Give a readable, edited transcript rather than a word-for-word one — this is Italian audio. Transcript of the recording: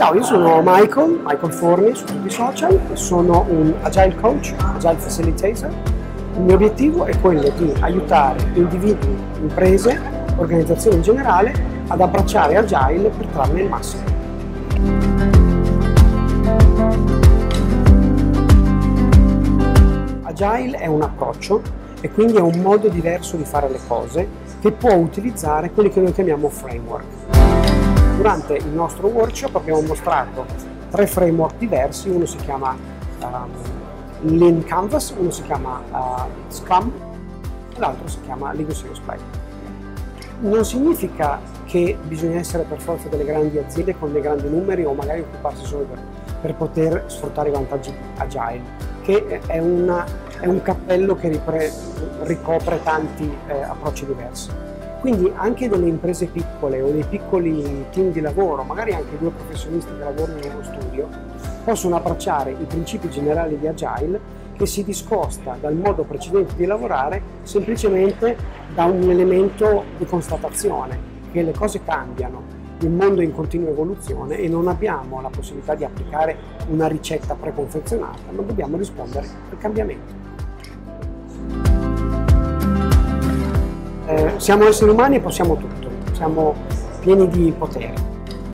Ciao, io sono Michael Forni su tutti i social, sono un Agile Coach, Agile Facilitator. Il mio obiettivo è quello di aiutare individui, imprese, organizzazioni in generale ad abbracciare Agile per trarne il massimo. Agile è un approccio e quindi è un modo diverso di fare le cose che può utilizzare quelli che noi chiamiamo framework. Durante il nostro workshop abbiamo mostrato 3 framework diversi, uno si chiama Lean Canvas, uno si chiama Scrum e l'altro si chiama Lego Serious Play. Non significa che bisogna essere per forza delle grandi aziende con dei grandi numeri o magari occuparsi solo per poter sfruttare i vantaggi Agile, che è un cappello che ricopre tanti approcci diversi. Quindi anche delle imprese piccole o dei piccoli team di lavoro, magari anche 2 professionisti che lavorano in uno studio, possono abbracciare i principi generali di Agile, che si discosta dal modo precedente di lavorare semplicemente da un elemento di constatazione che le cose cambiano. Il mondo è in continua evoluzione e non abbiamo la possibilità di applicare una ricetta preconfezionata, ma dobbiamo rispondere al cambiamento. Siamo esseri umani e possiamo tutto, siamo pieni di potere.